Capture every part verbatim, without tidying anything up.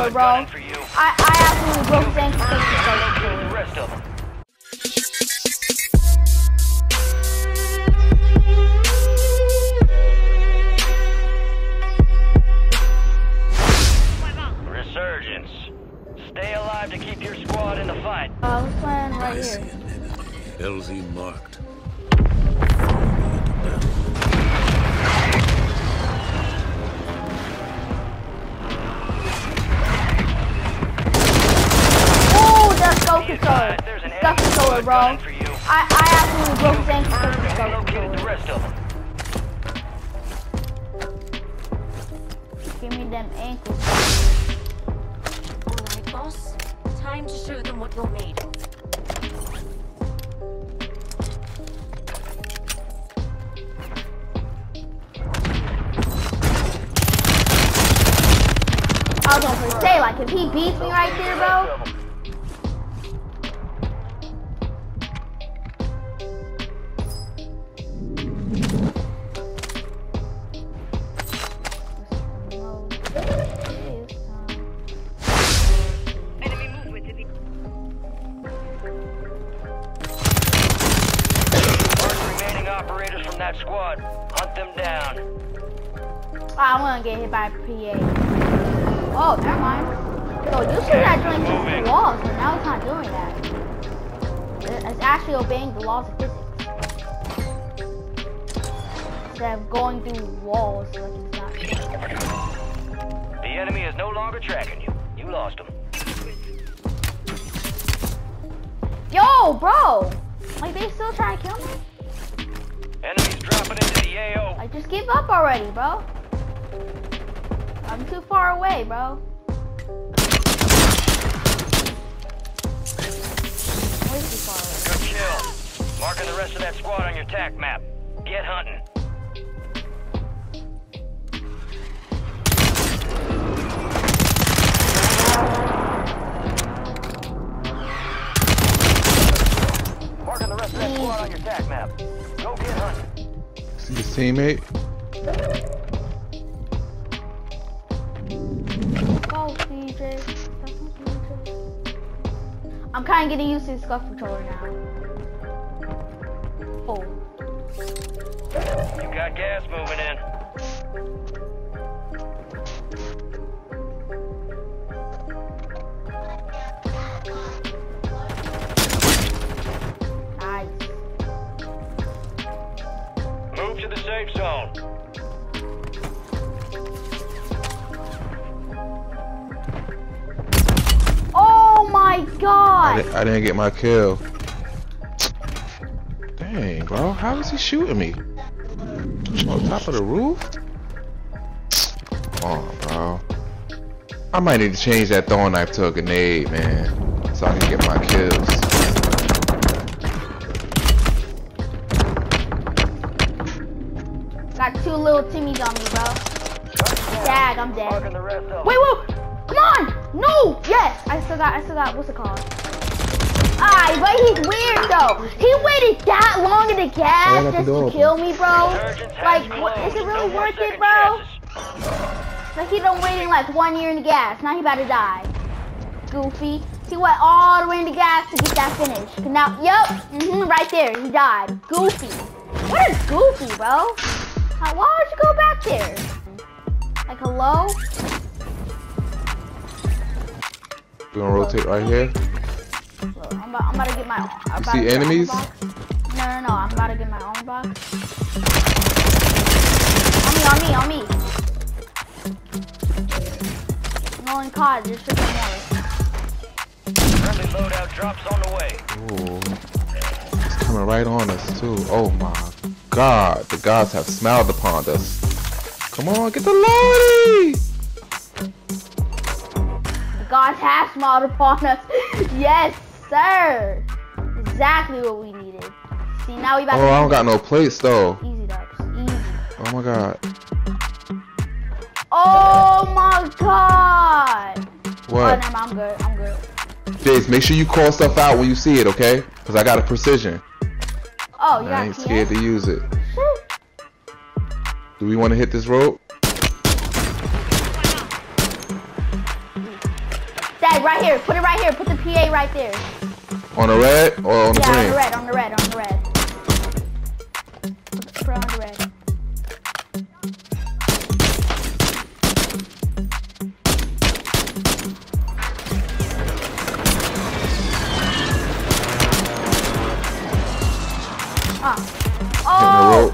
were wrong. I, I absolutely broke things because you broke things. The rest of them. Resurgence. Stay alive to keep your squad in the fight. Oh, I was playing right I see an enemy. L Z marked. There's an stuff is going wrong. I, I absolutely broke things because the stuff is going wrong. Give me them ankles. Alright, boss. Time to show them what you're made of. I was going to say, like, if he beats me right there, bro. Get hit by a P A. Oh, never mind. So usually I join these walls, but now it's not doing that. It's actually obeying the laws of physics. Instead of going through walls, like it's not. The enemy is no longer tracking you. You lost him. Yo, bro! Like, they still trying to kill me? Enemies dropping into the A O. Like, just give up already, bro. I'm too far away, bro. Way too far away. Good kill. Marking the rest of that squad on your attack map. Get hunting. Marking the rest of that squad on your attack map. Go get hunting. See the teammate? I'm kind of getting used to the SCUF controller now. Oh. You got gas moving in. Nice. Move to the safe zone. God. I, I didn't get my kill. Dang, bro. How is he shooting me? On top of the roof? Come on, bro. I might need to change that throwing knife to a grenade, man. So I can get my kills. Got two little Timmies on me, bro. Dag, I'm dead. Wait, whoa! Come on! No! Yes! I still got, I still got, what's it called? Alright, but he's weird though. He waited that long in the gas just to kill me, bro. Like, what, is it really worth it, bro? Like, he done waiting like one year in the gas. Now he about to die. Goofy. He went all the way in the gas to get that finish. Now, yep, mm-hmm, right there, he died. Goofy. What is goofy, bro? How, why would you go back there? Like, hello? We're gonna rotate right here. Look, I'm, about, I'm about to get my own. You see enemies? No, no, no. I'm about to get my own box. On me, on me, on me. No one caught. Just for more. Friendly loadout drops on the way. Ooh. It's coming right on us, too. Oh my God. The gods have smiled upon us. Come on, get the lordy! God has smiled upon us. Yes, sir. Exactly what we needed. See, now we about oh, to... Oh, I don't got no plates, though. Easy, dubs. Easy. Oh, my God. Oh, my God. What? Oh, no, I'm good. I'm good. Jace, make sure you call stuff out when you see it, okay? Because I got a precision. Oh, yeah. I ain't scared to use it. Sure. Do we want to hit this rope? bag right here. Put it right here. Put the P A right there. On the red or on the yeah, green? on the red, on the red, on the red. Put it on the red. Ah. Oh!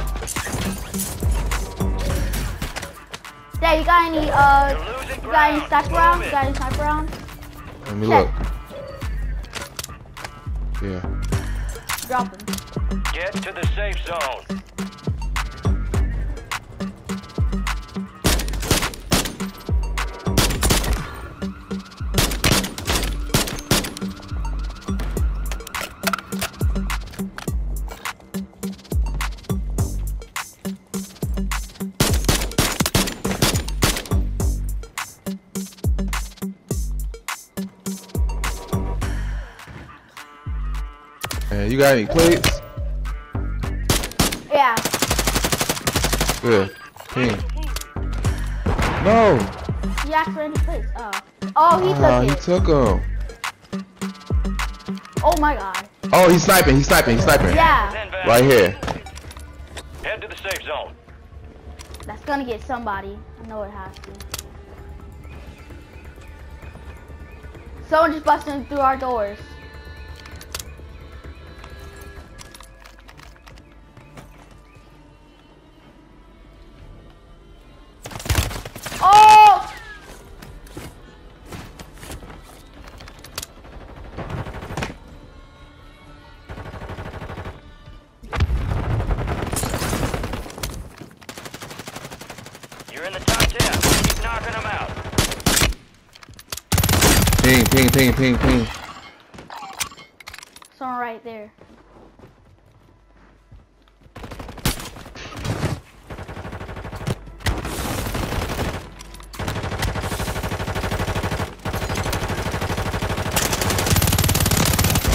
Dad, you got any, uh, you got any sniper rounds? You got any sniper rounds? Let me Check. look. Yeah. Drop him. Get to the safe zone. Man, you got any plates? Yeah. Good. King. No. He asked for any plates. Oh. Oh, he ah, took it. Oh, he took them. Oh my God. Oh, he's sniping. He's sniping. He's sniping. Yeah. Right here. Head to the safe zone. That's gonna get somebody. I know it has to. Someone just busting through our doors. Ping, ping, ping, ping, ping. Someone right there.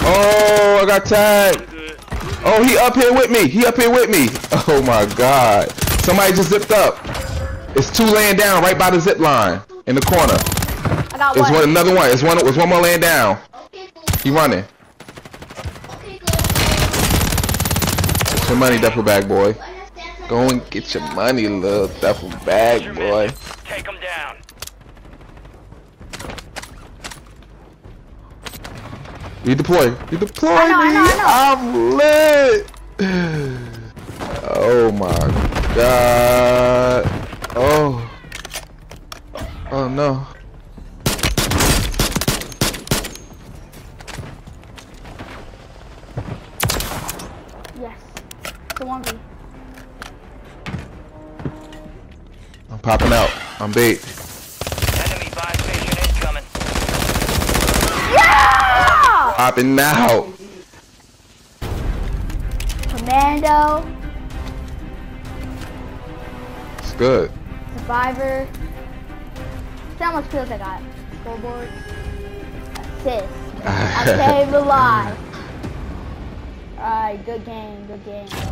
Oh, I got tagged. Oh, he up here with me. He up here with me. Oh my God. Somebody just zipped up. It's two laying down right by the zip line in the corner. It's one. one another one. It's one. It's one more laying down. Okay, he running. Okay, get your money, duffel bag boy. Go and get your money, little duffel bag boy. Take him down. You deploy. You deploy me. I'm lit. Oh my God. Oh. Oh no. I'm popping out. I'm bait. Enemy buy station incoming. Yeah! Popping out. Commando. It's good. Survivor. See how much kills I got. Scoreboard. Assist. I saved a life. Alright, good game, good game.